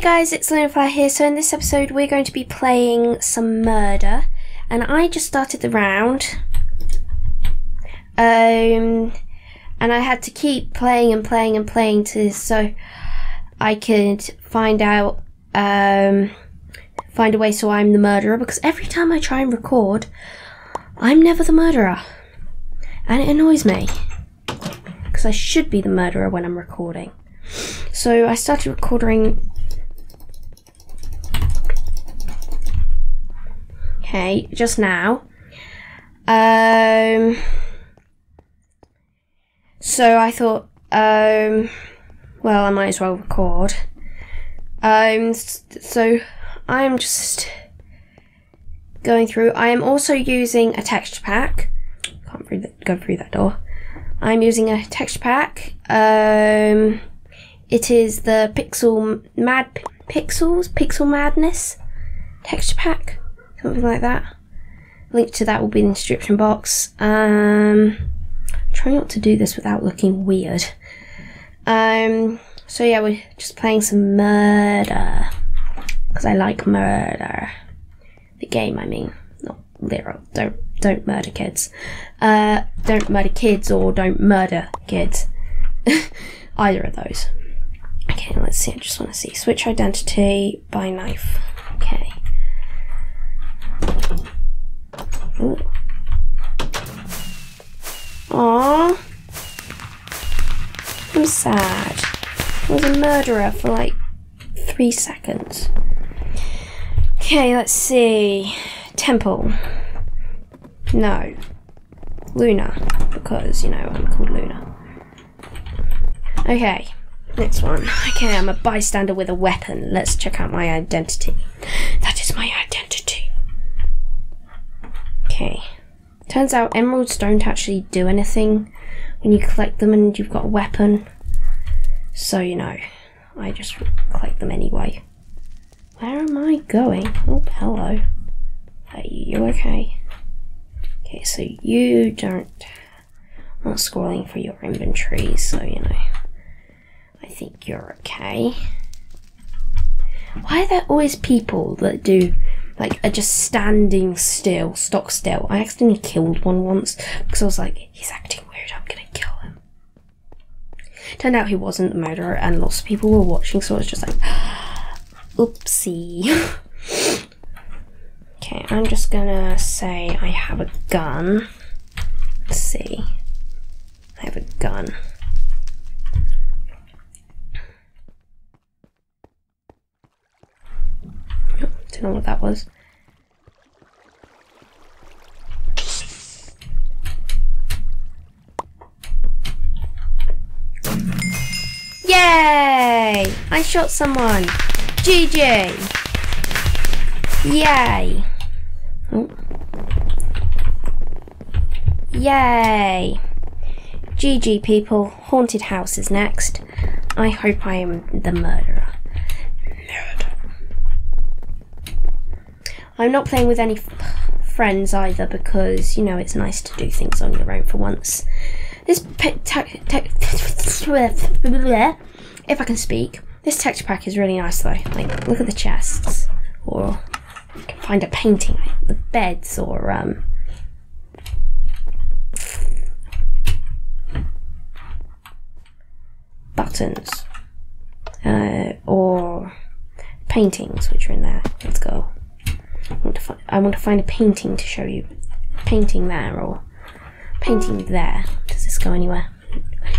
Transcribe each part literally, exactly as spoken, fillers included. Hey guys, it's LunaFly here. So in this episode we're going to be playing some murder, and I just started the round um, and I had to keep playing and playing and playing to so I could find out um, find a way so I'm the murderer, because every time I try and record I'm never the murderer and it annoys me because I should be the murderer when I'm recording. So I started recording. Okay, just now. Um, so I thought, um, well, I might as well record. Um, so I'm just going through. I am also using a texture pack. Can't go through that door. I'm using a texture pack. Um, it is the Pixel Mad Pixels Pixel Madness texture pack. Something like that. Link to that will be in the description box. Um, try not to do this without looking weird. Um, so yeah, we're just playing some murder because I like murder. The game, I mean, not literal. Don't don't murder kids. Uh, don't murder kids or don't murder kids. Either of those. Okay, let's see. I just want to see. Switch identity by knife. Okay. Ooh. Aww. I'm sad. I was a murderer for like three seconds. Okay, let's see. Temple. No. Luna. Because, you know, I'm called Luna. Okay. Next one. Okay, I'm a bystander with a weapon. Let's check out my identity. That is my identity. Okay, turns out emeralds don't actually do anything when you collect them and you've got a weapon. So, you know, I just collect them anyway. Where am I going? Oh, hello. Are you okay? Okay, so you don't... I'm not scrolling for your inventory, so, you know, I think you're okay. Why are there always people that do... like, are just standing still, stock still. I accidentally killed one once because I was like, he's acting weird, I'm gonna kill him. Turned out he wasn't the murderer and lots of people were watching, so I was just like, oopsie. Okay, I'm just gonna say I have a gun. Let's see. I have a gun. I don't know what that was. Yay! I shot someone. G G. Yay. Oh. Yay. G G people. Haunted house is next. I hope I am the murderer. I'm not playing with any f friends either because, you know, it's nice to do things on your own for once. This if I can speak, this texture pack is really nice though. Like, look at the chests, or you can find a painting, like the beds, or um. buttons, uh, or paintings which are in there. Let's go. I want, to find, I want to find a painting to show you. Painting there or painting there. Does this go anywhere?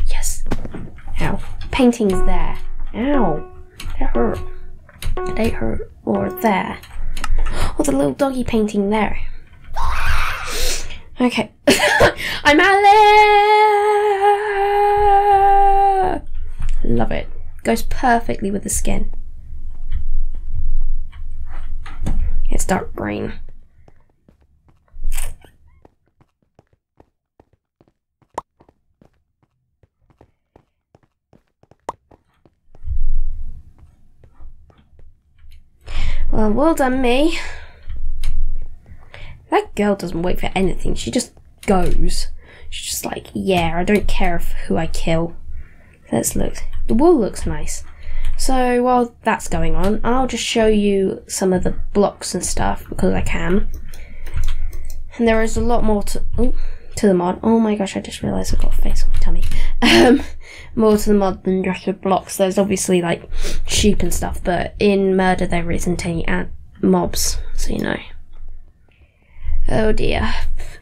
Yes. Ow. Paintings there. Ow. They hurt. They hurt. Or there. Or the little doggy painting there. Okay. I'm Alice! Love it. Goes perfectly with the skin. It's dark green. Well, well done me. That girl doesn't wait for anything. She just goes. She's just like, yeah, I don't care who I kill. Let's look. The wall looks nice. So while that's going on, I'll just show you some of the blocks and stuff because I can. And there is a lot more to, oh, to the mod. Oh my gosh, I just realised I've got a face on my tummy. Um, more to the mod than just the blocks. There's obviously like sheep and stuff, but in Murder there isn't any ant mobs, so you know. Oh dear.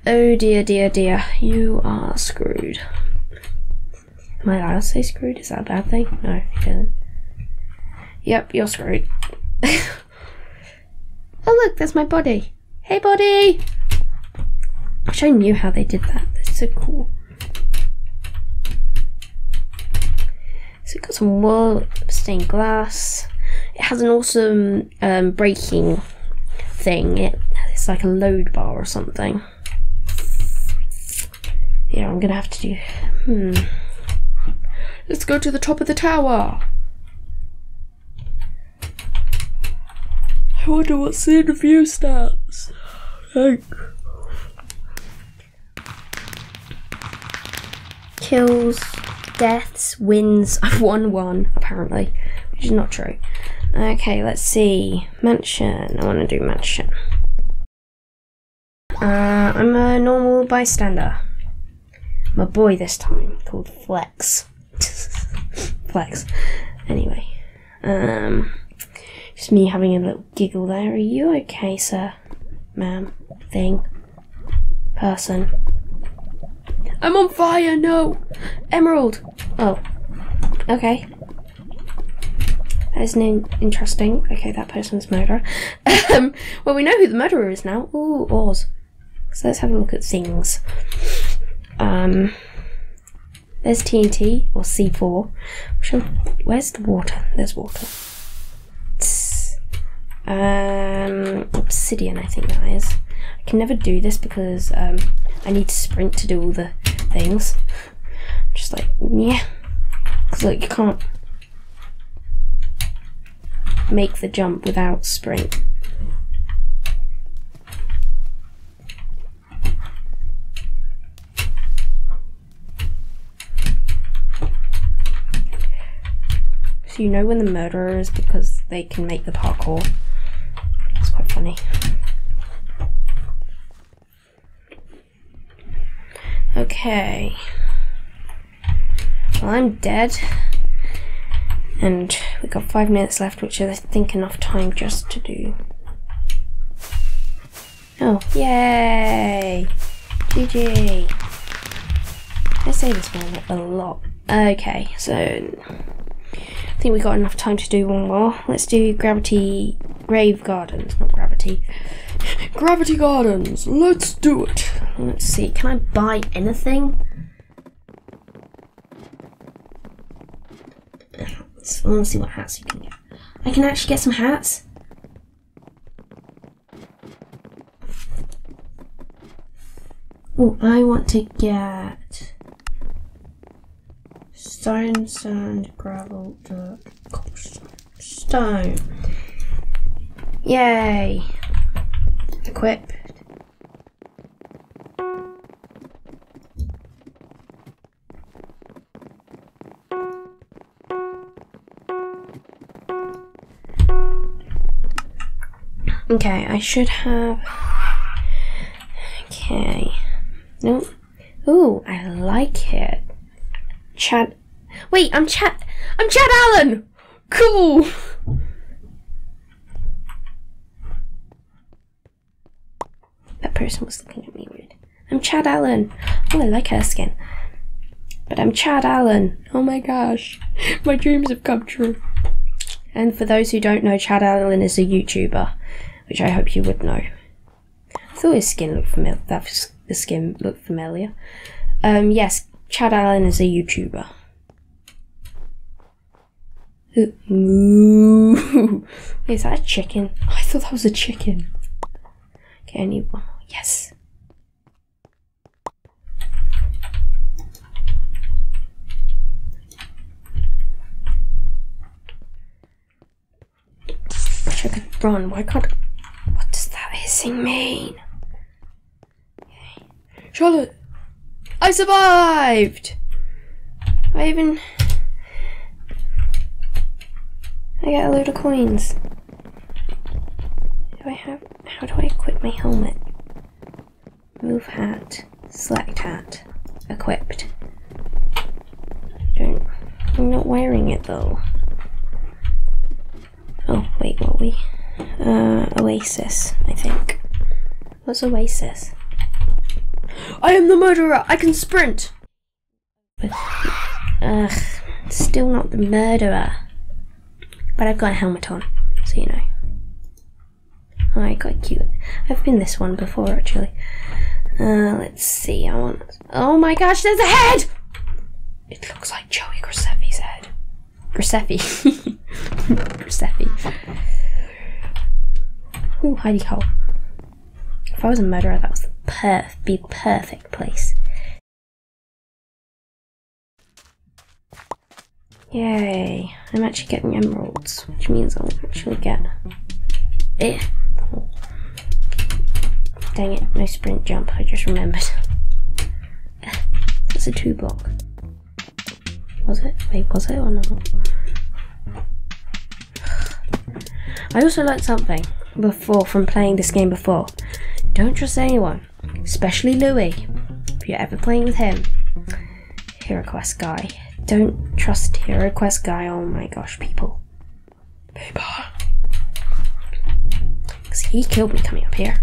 Oh dear, dear, dear. You are screwed. Am I allowed to say screwed? Is that a bad thing? No, you didn't. Yep, you're screwed. Oh look, there's my body. Hey body! I wish I knew how they did that. That's so cool. So we've got some wool, stained glass. It has an awesome um, braking thing. It, it's like a load bar or something. Yeah, I'm gonna have to do... Hmm. Let's go to the top of the tower! I wonder what's in the view stats. Like... kills, deaths, wins. I've won one, apparently, which is not true. Okay, let's see. Mansion. I want to do mansion. Uh, I'm a normal bystander. My boy this time, called Flex. Flex. Anyway. Um... Just me having a little giggle there. Are you okay, sir? Ma'am? Thing? Person? I'm on fire! No! Emerald! Oh. Okay. That is interesting. Okay, that person's murderer. um, well, we know who the murderer is now. Ooh, Oz. So let's have a look at things. Um... There's T N T, or C four. Shall, where's the water? There's water. Um, obsidian, I think that is. I can never do this because um, I need to sprint to do all the things. Just like, yeah. Because, like, you can't make the jump without sprint. So you know when the murderer is because they can make the parkour. Funny. Okay. Well, I'm dead. And we've got five minutes left, which is, I think, enough time just to do. Oh, yay! G G! I say this one a lot. Okay, so I think we got enough time to do one more. Let's do gravity... Grave Gardens, not Gravity. Gravity Gardens! Let's do it! Let's see, can I buy anything? I want to see what hats you can get. I can actually get some hats? Oh, I want to get... Stone, sand, gravel, dirt, cobblestone. Stone! Yay! Equipped. Okay, I should have... Okay. Nope. Ooh, I like it. Chad... Wait, I'm Chad... I'm Chad Allen! Cool! Person was looking at me weird. I'm Chad Allen. Oh, I like her skin. But I'm Chad Allen. Oh my gosh. My dreams have come true. And for those who don't know, Chad Allen is a YouTuber, which I hope you would know. I thought his skin looked familiar. That the skin looked familiar. Um, yes, Chad Allen is a YouTuber. Ooh. Is that a chicken? Oh, I thought that was a chicken. Okay, I need one. Yes. I wish I could run. Why can't? What does that hissing mean? Okay. Charlotte, I survived. I even. I got a load of coins. Do I have, how do I equip my helmet? Move hat, select hat, equipped. Don't, I'm not wearing it though. Oh wait, what we? Uh, Oasis, I think. What's Oasis? I am the murderer! I can sprint! Ugh, still not the murderer. But I've got a helmet on, so you know. Oh, I got cute. I've been this one before, actually. Uh, let's see, I want... Oh my gosh, there's a head! It looks like Joey Graceffa's head. Graceffa. Graceffa. Ooh, hidey hole. If I was a murderer, that was the perf, be perfect place. Yay, I'm actually getting emeralds, which means I'll actually get it. Oh. Dang it, no sprint jump, I just remembered. That's a two block. Was it? Wait, was it or not? I also learned something before from playing this game before. Don't trust anyone, especially Louis, if you're ever playing with him. HeroQuest guy. Don't trust HeroQuest guy, oh my gosh, people. People. Because he killed me coming up here.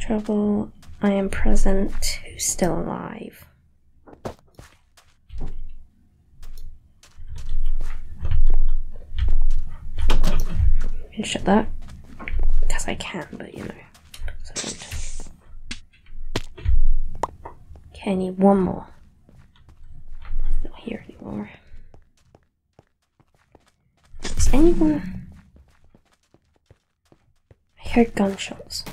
Trouble, I am present, who's still alive? Shut that, because I can, but you know. So okay, I need one more. Not here anymore. Is anyone? I heard gunshots.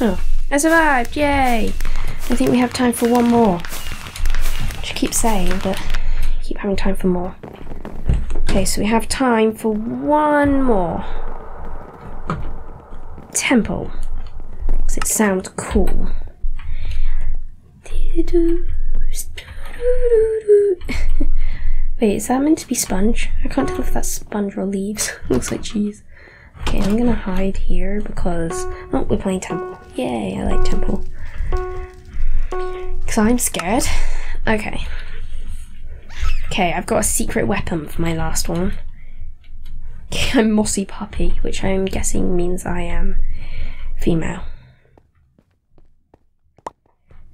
Oh, I survived! Yay! I think we have time for one more. Keep saying, but keep having time for more. Okay, so we have time for one more temple because it sounds cool. Wait, is that meant to be sponge? I can't tell if that's sponge or leaves. Looks like cheese. Okay, I'm gonna hide here because oh, we're playing temple. Yay, I like temple because I'm scared. Okay. Okay, I've got a secret weapon for my last one. I'm Mossy Puppy, which I'm guessing means I am female.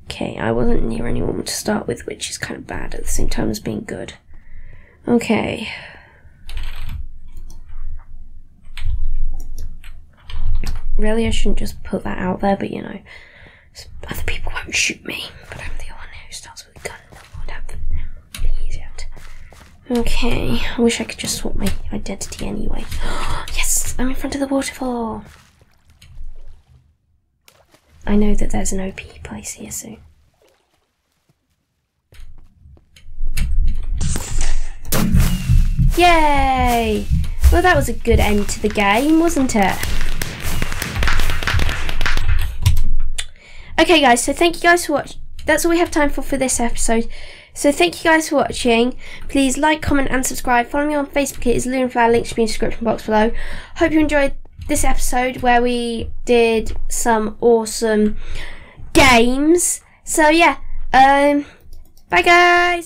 Okay, I wasn't near anyone to start with, which is kind of bad at the same time as being good. Okay. Really, I shouldn't just put that out there, but you know, other people won't shoot me, but I'm the one who starts with. Okay, I wish I could just swap my identity anyway. Yes, I'm in front of the waterfall. I know that there's an O P place here soon. Yay! Well, that was a good end to the game, wasn't it? Okay guys, so thank you guys for watching. That's all we have time for for this episode. So thank you guys for watching. Please like, comment and subscribe. Follow me on Facebook. It is LunaFly. Links to be in the description box below. Hope you enjoyed this episode where we did some awesome games. So yeah, um, bye guys.